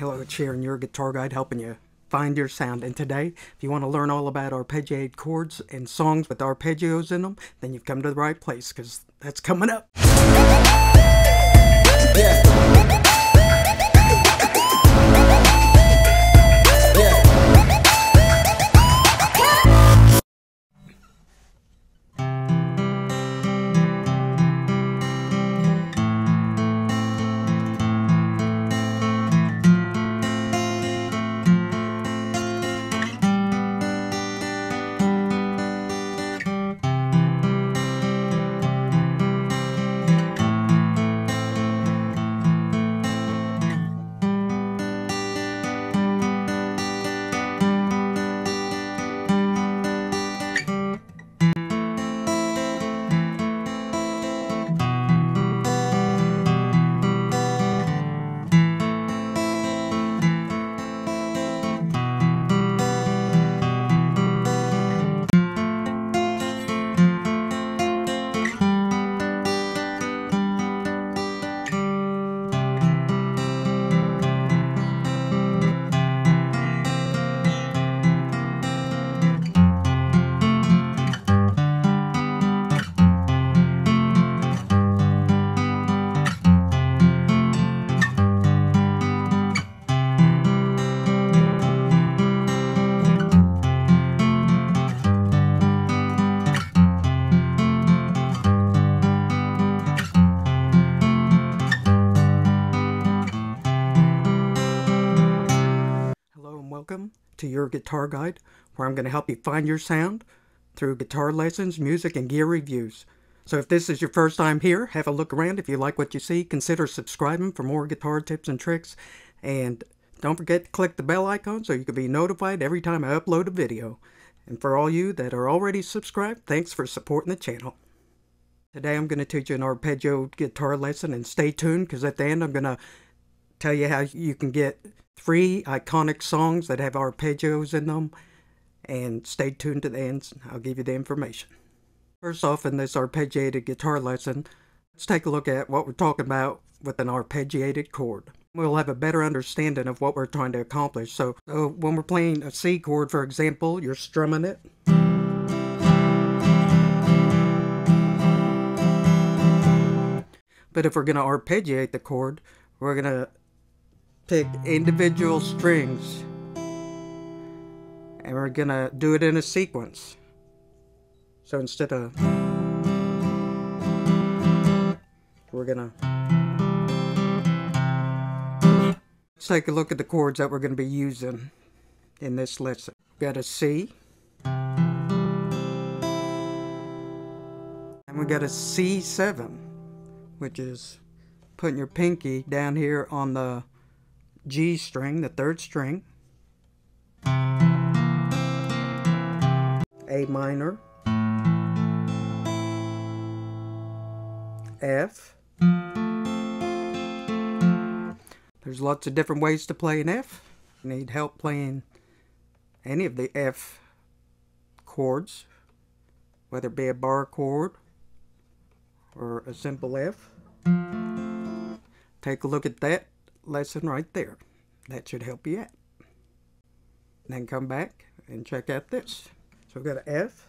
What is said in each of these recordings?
Hello, it's Sharon, Your Guitar Guide, helping you find your sound. And today, if you want to learn all about arpeggiated chords and songs with arpeggios in them, then you've come to the right place, because that's coming up. Welcome to Your Guitar Guide, where I'm going to help you find your sound through guitar lessons, music, and gear reviews. So if this is your first time here, have a look around. If you like what you see, consider subscribing for more guitar tips and tricks. And don't forget to click the bell icon so you can be notified every time I upload a video. And for all you that are already subscribed, thanks for supporting the channel. Today I'm going to teach you an arpeggio guitar lesson, and stay tuned because at the end I'm going to tell you how you can get three iconic songs that have arpeggios in them, and stay tuned to the end. I'll give you the information. First off, in this arpeggiated guitar lesson, let's take a look at what we're talking about with an arpeggiated chord. We'll have a better understanding of what we're trying to accomplish. So when we're playing a C chord, for example, you're strumming it. But if we're going to arpeggiate the chord, we're going to take individual strings and we're gonna do it in a sequence. So instead of, we're gonna let's take a look at the chords that we're gonna be using in this lesson. We've got a C, and we got a C7, which is putting your pinky down here on the G string, the third string, A minor, F. There's lots of different ways to play an F. If you need help playing any of the F chords, whether it be a bar chord or a simple F, take a look at that lesson right there. That should help you out. Then come back and check out this. So we've got an F,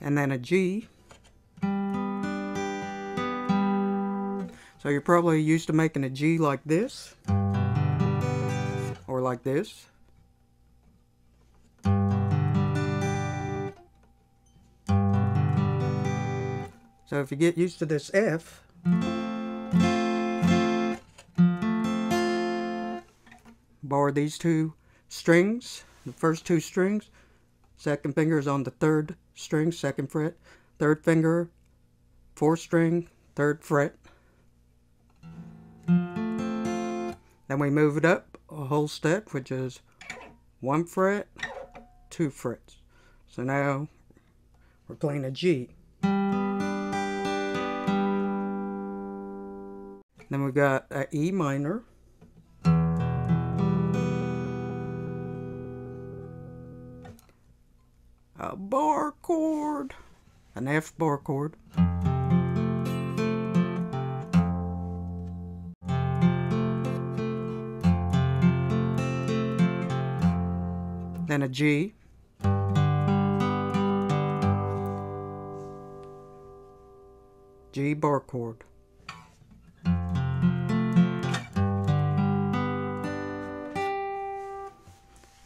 and then a G. So you're probably used to making a G like this, or like this. So if you get used to this F, bar these two strings, the first two strings, second finger is on the third string, second fret, third finger, fourth string, third fret. Then we move it up a whole step, which is one fret, two frets. So now we're playing a G. Then we've got an E minor, a bar chord, an F bar chord, then a G, G bar chord, and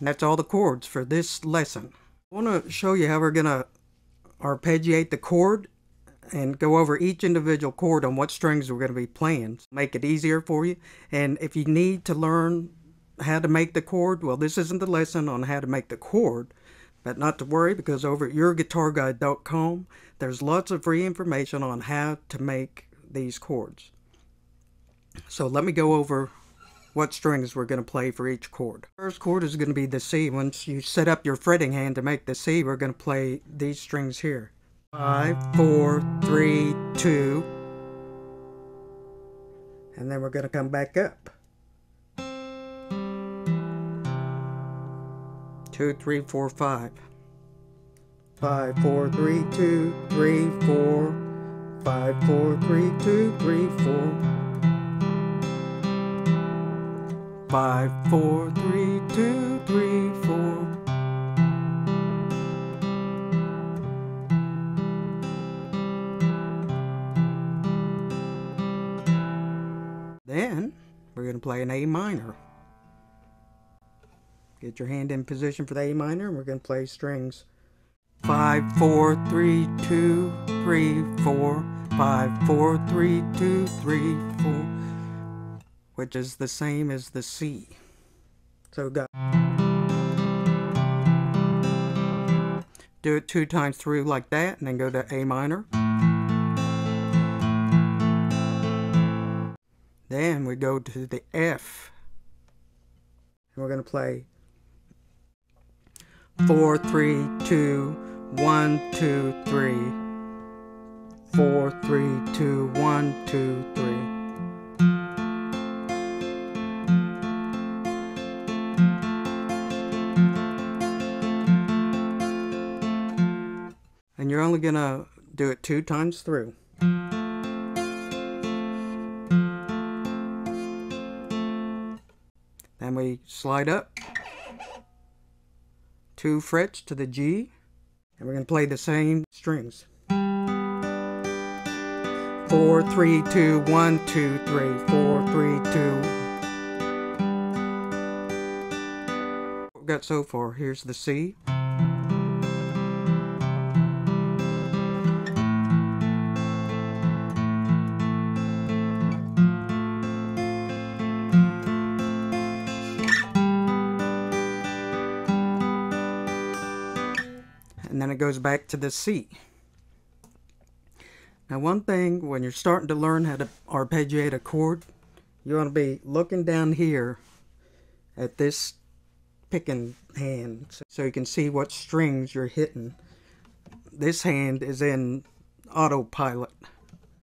that's all the chords for this lesson. I want to show you how we're going to arpeggiate the chord and go over each individual chord on what strings we're going to be playing. Make it easier for you. And if you need to learn how to make the chord, well, this isn't the lesson on how to make the chord, but not to worry, because over at YourGuitarGuide.com, there's lots of free information on how to make these chords. So let me go over what strings we're going to play for each chord. First chord is going to be the C. Once you set up your fretting hand to make the C, we're going to play these strings here. 5, 4, 3, 2. And then we're going to come back up. 2, 3, 4, 5. 5, 4, 3, 2, 3, 4. 5, 4, 3, 2, 3, 4. 5, 4, 3, 2, 3, 4. 3, 4. We're going to play an A minor. Get your hand in position for the A minor, and we're going to play strings 5, 4, 3, 2, 3, 4, 5, 4, 3, 2, 3, 4, which is the same as the C. So we've got do it 2 times through like that, and then go to A minor. Then we go to the F, and we're going to play 4, 3, 2, 1, 2, 3. 4, 3, 2, 1, 2, 3. And you're only going to do it 2 times through. And we slide up 2 frets to the G, and we're going to play the same strings. 4, 3, 2, 1, 2, 3. 4, 3, 2. What we've got so far, here's the C. And then it goes back to the C. Now, one thing when you're starting to learn how to arpeggiate a chord, you want to be looking down here at this picking hand so you can see what strings you're hitting. This hand is in autopilot.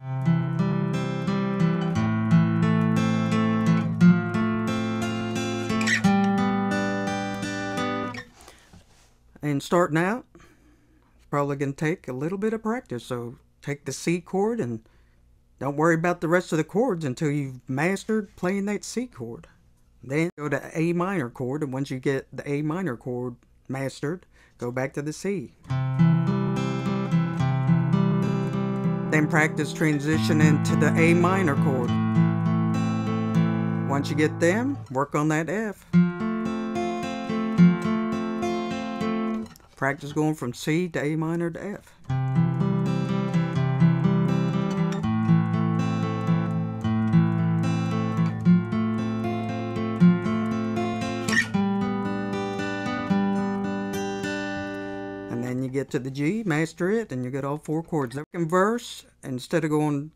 And starting out, probably going to take a little bit of practice, so take the C chord and don't worry about the rest of the chords until you've mastered playing that C chord. Then go to A minor chord, and once you get the A minor chord mastered, go back to the C. Then practice transitioning to the A minor chord. Once you get them, work on that F. Practice going from C to A minor to F. And then you get to the G, master it, and you get all 4 chords. Converse, instead of going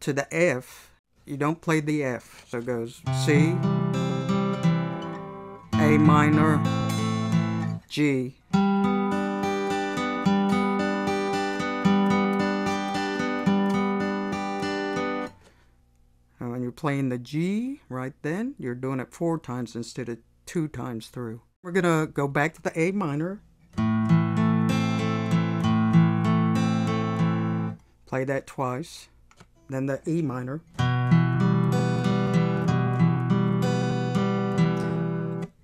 to the F, you don't play the F. So it goes C, A minor, G. And when you're playing the G right then, you're doing it 4 times instead of 2 times through. We're going to go back to the A minor. Play that twice. Then the E minor.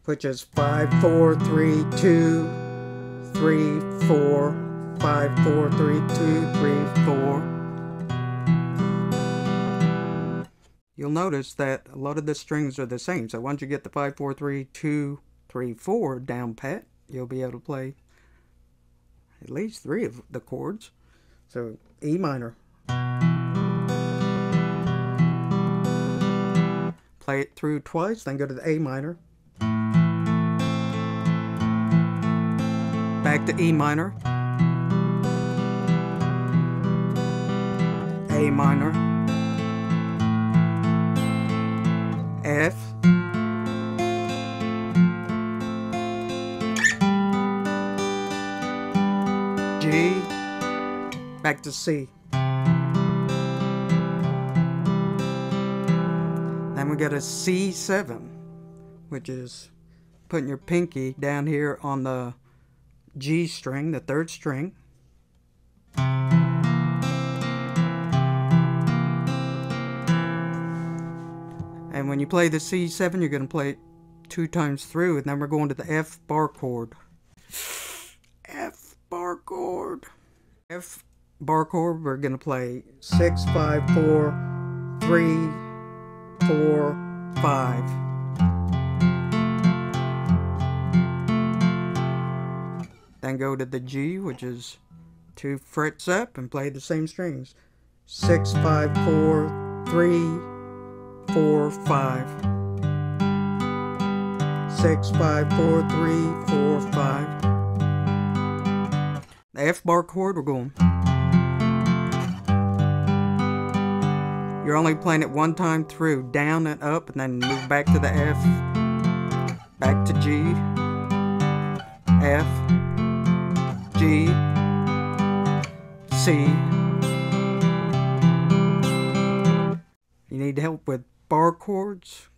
which is 5, 4, 3, 2, 3, 4, 5, 4, 3, 2, 3, 4. You'll notice that a lot of the strings are the same, so once you get the 5, 4, 3, 2, 3, 4 down pat, you'll be able to play at least 3 of the chords. So E minor. Play it through twice, then go to the A minor. Back to E minor. A minor. F. G. Back to C. Then we got a C7, which is putting your pinky down here on the G string, the 3rd string. And when you play the C7, you're going to play it 2 times through, and then we're going to the F bar chord. F bar chord. F bar chord, we're going to play 6, 5, 4, 3, 4, 5. Then go to the G, which is 2 frets up, and play the same strings. 6, 5, 4, 3, 4, 5. 6, 5, 4, 3, 4, 5. The F bar chord, we're going. You're only playing it 1 time through, down and up, and then move back to the F, back to G, F, G, C. You need help with bar chords?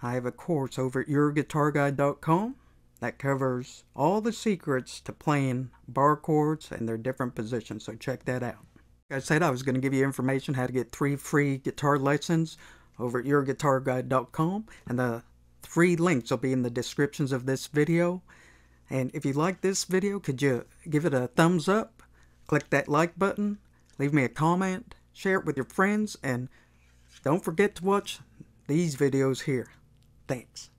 I have a course over at YourGuitarGuide.com that covers all the secrets to playing bar chords and their different positions, so check that out. I said I was going to give you information how to get 3 free guitar lessons over at YourGuitarGuide.com, and the 3 links will be in the descriptions of this video. And if you like this video, could you give it a thumbs up, click that like button, leave me a comment, share it with your friends, and don't forget to watch these videos here. Thanks.